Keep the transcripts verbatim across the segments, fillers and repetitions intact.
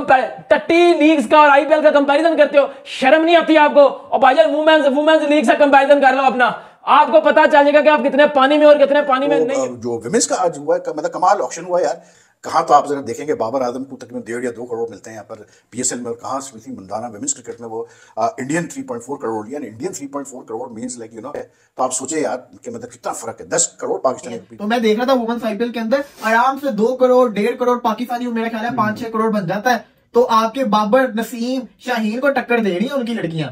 Thirty leagues का और IPL का कंपैरिजन करते हो, शर्म नहीं आती आपको। और भाईजान वुमेन्स वुमेन्स लीग से कंपैरिजन कर लो अपना, आपको पता चलेगा कि आप कितने पानी में और कितने पानी में नहीं। जो विमेंस का आज हुआ है, मतलब कमाल ऑक्शन हुआ यार। कहाँ तो आप जरा देखेंगे बाबर आजम को तकरीबन डेढ़ या दो करोड़ मिलते हैं यहाँ पर पीएसएल में, और कहाँ स्मृति मंधाना विमेंस क्रिकेट में वो आ, Indian three point four crore लिया, Indian three point four crore means like you know. तो आप सोचे यार कि मतलब कितना फर्क है, दस करोड़ पाकिस्तानी। तो मैं देख रहा था वुमेन्स आईपीएल के अंदर आराम से दो करोड़ डेढ़ करोड़ पाकिस्तानी, मेरा ख्याल है पांच छह करोड़ बन जाता है। तो आपके बाबर नसीम शाहीन को टक्कर दे रही है उनकी लड़कियां।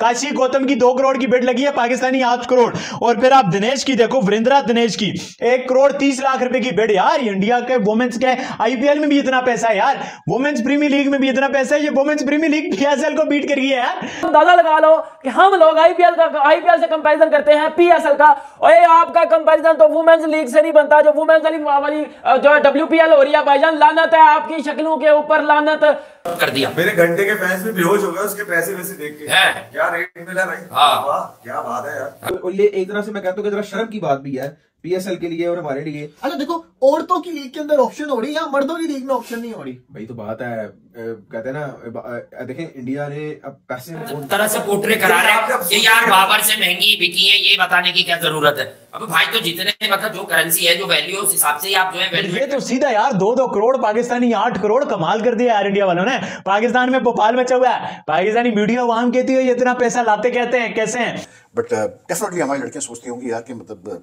काशी गौतम की दो करोड़ की बेट लगी है पाकिस्तानी आठ करोड़, और फिर आप दिनेश की देखो, वीरेंद्रा दिनेश की एक करोड़ तीस लाख रुपए की बेट। यार इंडिया के वुमेन्स के आईपीएल में भी इतना पैसा है यार, वुमेन्स प्रीमियर लीग में भी इतना पैसा है, ये वुमेन्स प्रीमियर लीग पीएसएल को बीट कर गई है यार। अंदाजा लगा लो कि हम लोग आईपीएल का आईपीएल से कंपेरिजन करते हैं पीएसएल का, और ये आपका कंपेरिजन तो वुमेन्स लीग से नहीं बनता। जो वुमेन्स वाली जो डब्ल्यूपीएल हो रही है भाईजान, लानत है आपकी शक्लों के ऊपर, लानत कर दिया। मेरे घंटे के फैंस भी बेहोश हो गए उसके पैसे वैसे देख के, क्या रेट मिला भाई, वाह क्या बात है यार। और ये एक तरह से मैं कहता हूँ कि जरा शर्म की बात भी है पीएसएल के लिए और हमारे लिए। अच्छा देखो, औरतों की लीग के अंदर ऑप्शन हो रही है, मर्दों की लीग में ऑप्शन नहीं हो रही। भाई तो बात है, कहते हैं ना देखें इंडिया ने अब पैसे तरह से पोट्रे करा रहे हैं ये यार, बाबर से महंगी बिकी है ये बताने की क्या जरूरत है। अब भाई तो जितने मतलब जो करेंसी है जो वैल्यू उस हिसाब से आप जो है ये तो सीधा यार दो दो करोड़ पाकिस्तानी आठ करोड़ कमाल कर दिया यार इंडिया वालों ने। पाकिस्तान में भोपाल में चल रहा है, पाकिस्तानी मीडिया वहां कहती है इतना पैसा लाते कहते हैं कैसे है। बट डेफिनेटली हमारी लड़कियां सोचती होंगी यार कि मतलब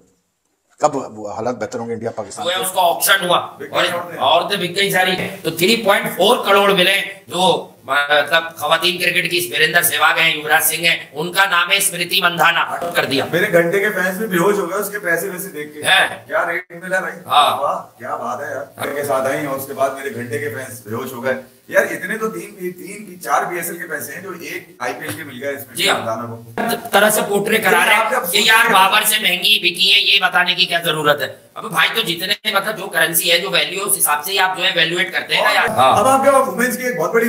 कब हालात बेहतर होंगे इंडिया पाकिस्तान में। उसका ऑप्शन हुआ और औरतें बिक गई सारी, तो तीन पॉइंट चार करोड़ मिले जो मतलब खवातीन क्रिकेट की। वीरेंद्र सहवाग हैं, युवराज सिंह हैं, उनका नाम है स्मृति मंधाना। कर दिया, मेरे घंटे के फैंस भी बेहोश हो गए उसके पैसे वैसे देख के, क्या रेट मिला भाई, वाह क्या बात है यार। के साथ आई और उसके बाद मेरे घंटे के फैंस बेहोश हो गए यार। इतने तो तीन तीन की चार पीएसएल के पैसे हैं जो एक आईपीएल के मिल गए इसमें। तरह से पोट्रे करा रहे हैं ये यार, बाबर से महंगी बिकी है ये बताने की क्या जरूरत है। अब भाई तो जितने मतलब जो करेंसी है जो वैल्यू है उस हिसाब से आप जो है वैल्यूएट करते हैं यार। अब आपके पास वुमेन्स की एक बहुत बड़ी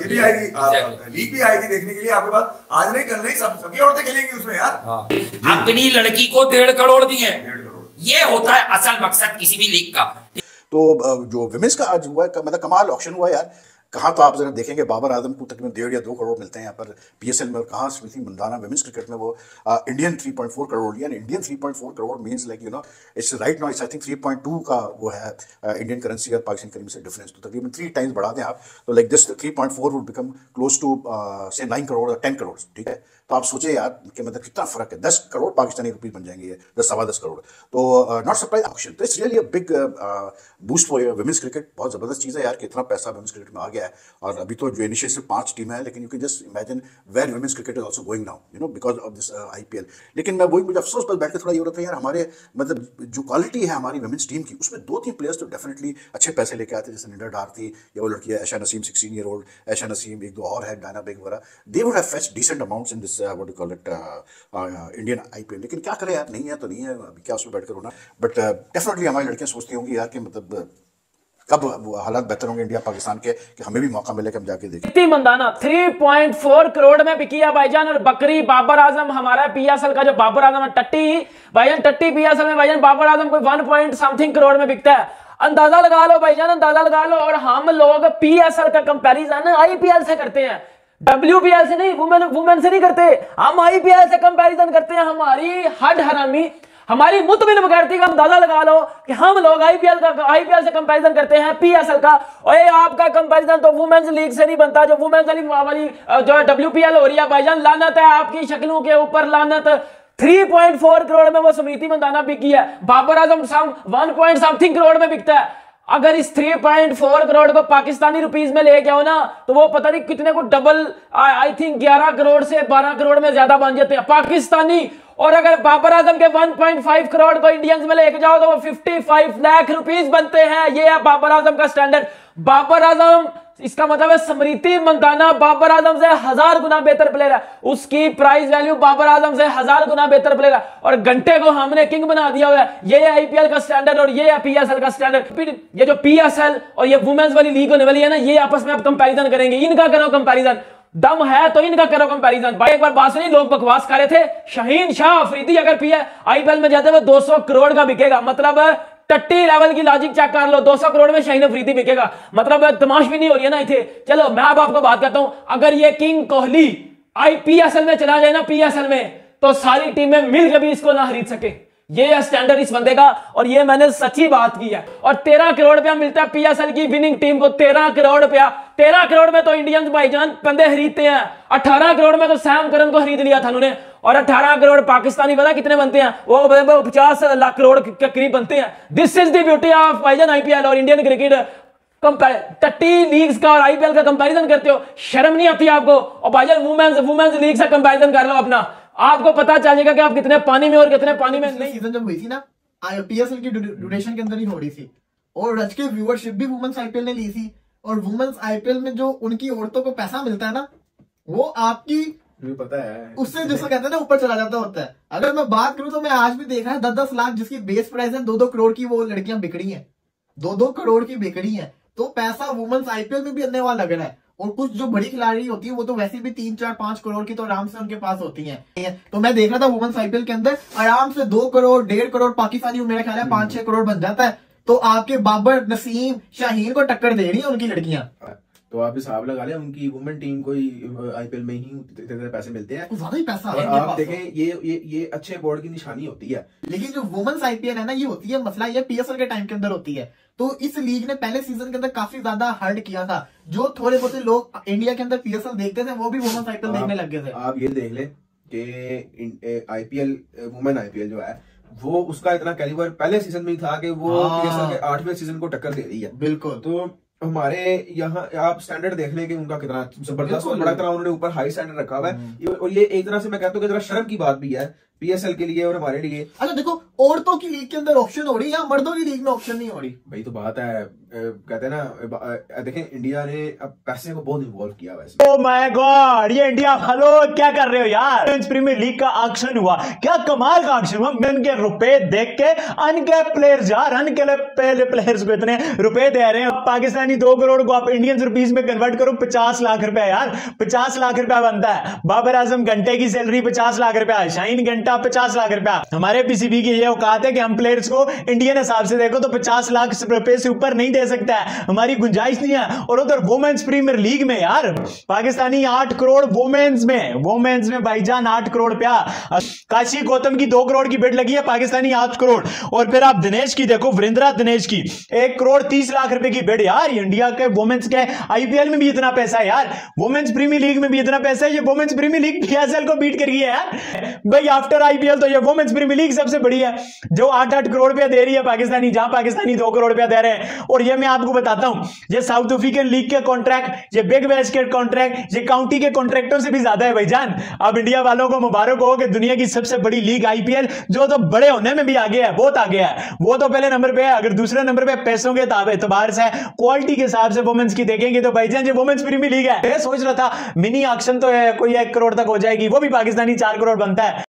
ये भी आएगी, लीग भी आएगी देखने के लिए आपके पास, आज नहीं कल नहीं, सब सभी औरतें खेलेंगी उसमें यार। अपनी लड़की को डेढ़ करोड़ दी है, ये होता है असल मकसद किसी भी लीग का। तो जो वुमेन्स का आज हुआ मतलब कमाल ऑक्शन हुआ यार। कहाँ तो आप जरा देखेंगे बाबर आजम को तकरीबन डेढ़ या दो करोड़ मिलते हैं यहाँ पर पीएसएल में, और कहाँ स्मृति मंधाना विमेंस क्रिकेट में वो आ, Indian three point four crore लिया। Indian three point four crore means like you know it's right now it's I think three point two का वो है आ, इंडियन करेंसी और पाकिस्तान करेंसी से डिफरेंस, तो तकरीबन थ्री टाइम्स बढ़ा दें आप तो like this three point four would become close to से नाइन करोड़ और टेन करोड़। ठीक है, तो आप सोचे यार कि मतलब कितना फर्क है, दस करोड़ पाकिस्तानी रुपीज बन जाएंगे, दस सवा दस करोड़। तो नॉट सरप्राइज ऑप्शन, तो it's really a big boost for women's cricket. बहुत जबरदस्त चीज़ है यार कि इतना पैसा विमेंस क्रिकेट में आ गया है। और अभी तो जो इनिशिएटिव पांच टीमें हैं, लेकिन you can just imagine where women's cricket is also going now you know because of this IPL. लेकिन मैं वही मुझे अफसोस पर बैठ के थोड़ा ये हो रहा था यार, हमारे मतलब जो क्वालिटी है हमारी विमेंस टीम की उसमें दो तीन प्लेयर्स तो डेफिनेटली अच्छे पैसे लेके आते, जैसे निडर डार थी या वो लड़की है Aisha Naseem sixteen year old Aisha Naseem, एक दो और है डायना बेग वगैरह, they would have fetched decent amounts in this what you call it Indian IPL. लेकिन क्या करें यार, नहीं है तो नहीं है, अभी क्या उसमें बैठ कर होना। बट डेफिनेटली हमारी लड़कियां सोचती होंगी यार कि मतलब कब हालात बेहतर होंगे इंडिया पाकिस्तान के कि हमें भी मौका मिले कि हम जाके देखें। स्मृति मंधाना तीन पॉइंट चार करोड़ में बिकी है भाईजान, और बकरी बाबर आजम हमारा पीएसएल का जो बाबर आजम है टट्टी भाईजान, टट्टी पीएसएल में भाईजान बाबर आजम कोई वन पॉइंट समथिंग करोड़ में बिकता है। अंदाजा लगा लो भाईजान, अंदाजा लगा लो। और हम लोग पीएसएल का कंपेरिजन आईपीएल से करते हैं, डब्ल्यूपीएल से नहीं, वुमेन वुमेन से नहीं करते हम, आईपीएल से कंपेरिजन करते हैं। हमारी हद हरामी, हमारी मुतमिन बगैरती का अंदाजा लगा लो कि हम लोग आईपीएल का आईपीएल से कंपैरिजन करते हैं पीएसएल का, और ये आपका कंपैरिजन तो वुमेन्स लीग से नहीं बनता। जो वुमेन्स वाली जो डब्ल्यूपीएल हो रही है भाईजान, लानत है आपकी शक्लों के ऊपर, लानत। तीन पॉइंट चार करोड़ में वो स्मृति मंधाना बिकी है, बाबर आजम साहब वन पॉइंट समथिंग करोड़ में बिकता है। अगर इस तीन पॉइंट चार करोड़ को पाकिस्तानी रुपीस में लेके आओ ना तो वो पता नहीं कितने को डबल, आई थिंक ग्यारह करोड़ से बारह करोड़ में ज्यादा बन जाते हैं पाकिस्तानी। और अगर बाबर आजम के एक पॉइंट पाँच करोड़ को इंडियंस में लेके जाओ तो वो पचपन लाख रुपीस बनते हैं। ये है बाबर आजम का स्टैंडर्ड। बाबर आजम, इसका मतलब है स्मृति मंधाना बाबर आजम से हजार गुना बेहतर प्लेयर है, उसकी प्राइस वैल्यू बाबर आजम से हजार गुना बेहतर प्लेयर है, और घंटे को हमने किंग बना दिया हुआ है। ये है आईपीएल का स्टैंडर्ड और ये है पीएसएल का स्टैंडर्ड। ये जो पीएसएल और ये वुमेन्स वाली लीग होने वाली है ना, ये आपस में आप कंपैरिजन करेंगे, इनका करो कंपैरिजन, दम है तो इनका करो कंपैरिजन। भाई एक बार बात सुनी, लोग बकवास कर रहे थे शाहीन शाह अफरीदी अगर पी आईपीएल में जाते हुए दो सौ करोड़ का बिकेगा, मतलब टट्टी लेवल की लॉजिक चेक कर लो। दो सौ करोड़ में शाहीन अफरीदी बिकेगा, मतलब तमाश भी नहीं हो रही है ना इथे। चलो मैं अब आपको बात करता हूं, अगर ये किंग कोहली आईपीएल में चला जाए ना, पीएसएल में, तो सारी टीमें मिलकर भी इसको ना खरीद सके। ये स्टैंडर्ड इस बंदे का, और ये मैंने सच्ची बात की है। और तेरह करोड़ रुपया मिलता है पीएसएल की विनिंग टीम को, तेरह करोड़ रुपया। तेरह करोड़ में तो इंडियंस भाईजान बंदे खरीदते हैं। अठारह करोड़ में तो सैम करन को खरीद लिया था उन्होंने। और अठारह करोड़ पाकिस्तानी पता कितने बनते हैं, वो पचास लाख करोड़ के करीब बनते हैं। This is the beauty of भाईजान आईपीएल और इंडियन क्रिकेट। टट्टी लीग्स का और आईपीएल का कंपैरिजन करते हो, शर्म नहीं आती आपको। और भाईजान वुमेन्स वुमेन्स लीग से कंपैरिजन कर लो अपना, आपको पता चलेगा कि आप कितने पानी में और कितने पानी में नहीं। सीजन जब हुई थी ना आईपीएल की ड्यूरेशन के अंदर ही हो रही थी, और रच के व्यूअरशिप भी वुमेन्स आईपीएल ने ली थी। और वुमेन्स आईपीएल में जो उनकी औरतों को पैसा मिलता है ना, वो आपकी पता है उससे जैसे कहते हैं ना ऊपर चला जाता होता है। अगर मैं बात करूं तो मैं आज भी देखा है दस दस लाख जिसकी बेस प्राइस है, दो दो करोड़ की वो लड़कियां बिकड़ी है, दो दो करोड़ की बिकड़ी है। तो पैसा वुमेन्स आईपीएल में भी आने वाला लग रहा है। और कुछ जो बड़ी खिलाड़ी होती है वो तो वैसे भी तीन चार पांच करोड़ की तो आराम से उनके पास होती है। तो मैं देख रहा था वुमेन्स आईपीएल के अंदर आराम से दो करोड़ डेढ़ करोड़ पाकिस्तानी, मेरा ख्याल है पांच छह करोड़ बन जाता है। तो आपके बाबर, नसीम, शाहीन को टक्कर दे रही है उनकी लड़कियां। तो आप हिसाब लगा लें, उनकी वुमेन टीम को आईपीएल में ही इतने तरह पैसे मिलते हैं, ज्यादा ही पैसा है। आप देखें ये ये ये अच्छे बोर्ड की निशानी होती है। लेकिन जो वुमेन्स आईपीएल है ना, ये होती है मसला ये पीएसएल के टाइम के अंदर होती है। तो इस लीग ने पहले सीजन के अंदर काफी ज्यादा हर्ट किया था। जो थोड़े बहुत लोग इंडिया के अंदर पीएसएल देखते थे वो भी वुमेन्स आईपीएल देखने लग गए थे। आप ये देख ले कि आईपीएल वुमेन आईपीएल जो है वो उसका इतना कैलिबर पहले सीजन में था कि वो पीएसएल के आठवें सीजन को टक्कर दे रही है। बिल्कुल। तो हमारे यहाँ आप स्टैंडर्ड देख लें कि उनका कितना जबरदस्त बड़ा तरह उन्होंने ऊपर हाई स्टैंडर्ड रखा हुआ है। और ये एक तरह से मैं कहता हूँ कि जरा शर्म की बात भी है पीएसएल के लिए और हमारे लिए। अच्छा देखो, औरतों की लीग के अंदर ऑप्शन हो रही है, मर्दों की लीग में ऑप्शन नहीं हो रही। भाई तो बात है, कहते हैं ना देखें इंडिया ने अब पैसे को बहुत इन्वॉल्व किया। वैसे ओह माय गॉड, ये इंडिया वालों क्या कर रहे हो यार। प्रीमियर लीग का ऑक्शन हुआ, क्या कमाल का ऑक्शन हुआ। उनके रुपए देख के अनकैप प्लेयर्स यार, अनकैप प्लेयर्स को इतने रुपए दे रहे हैं। पाकिस्तानी दो करोड़ को आप इंडियन रुपीज में कन्वर्ट करो, पचास लाख रुपया यार, पचास लाख रुपया बनता है। बाबर आजम घंटे की सैलरी पचास लाख रुपया, शाहीन घंटा पचास लाख रुपया। हमारे पीसीबी की ये औकात है कि हम प्लेयर्स को इंडियन हिसाब से देखो तो पचास लाख रुपए से ऊपर नहीं दे सकता है, हमारी गुंजाइश नहीं है। और उधर वुमेन्स प्रीमियर लीग में यार पाकिस्तानी आठ करोड़ वुमेन्स में, वुमेन्स में भाईजान आठ करोड़ रुपया। काशी गौतम की दो करोड़ की बिड लगी है, पाकिस्तानी आठ करोड़। और फिर आप दिनेश की देखो, वरिंद्रा दिनेश की एक करोड़ तीस लाख रुपए की बिड यार। इंडिया के वुमेन्स के आईपीएल में भी इतना पैसा है यार, वुमेन्स प्रीमियर लीग में भी इतना पैसा है। ये वुमेन्स प्रीमियर लीग पीएसएल को बीट कर गई है यार भाई। आफ्टर आईपीएल तो ये वुमेन्स प्रीमियर लीग सबसे बड़ी है जो आठ आठ करोड़ रुपया दे रही है पाकिस्तानी, जहां पाकिस्तानी दो करोड़ रुपया दे रहे हैं। और ये मैं आपको बताता हूं, ये साउथ अफ्रीकन लीग के कॉन्ट्रैक्ट, ये बिग बैश के कॉन्ट्रैक्ट, ये काउंटी के कॉन्ट्रैक्टों से भी ज्यादा है भाईजान। अब इंडिया वालों को मुबारक हो कि दुनिया की सबसे बड़ी लीग आईपीएल, जो तो बड़े होने में भी आगे है, बहुत आगे है। वो तो पहले नंबर पे है, अगर दूसरे नंबर पे पैसों के एतबार से, क्वालिटी के हिसाब से वुमेन्स की देखेंगे तो भाईजान ये वुमेन्स प्रीमियर लीग है। मैं सोच रहा था मिनी ऑक्शन तो कोई एक करोड़ तक हो जाएगी, वो भी पाकिस्तानी चार करोड़ बनता है।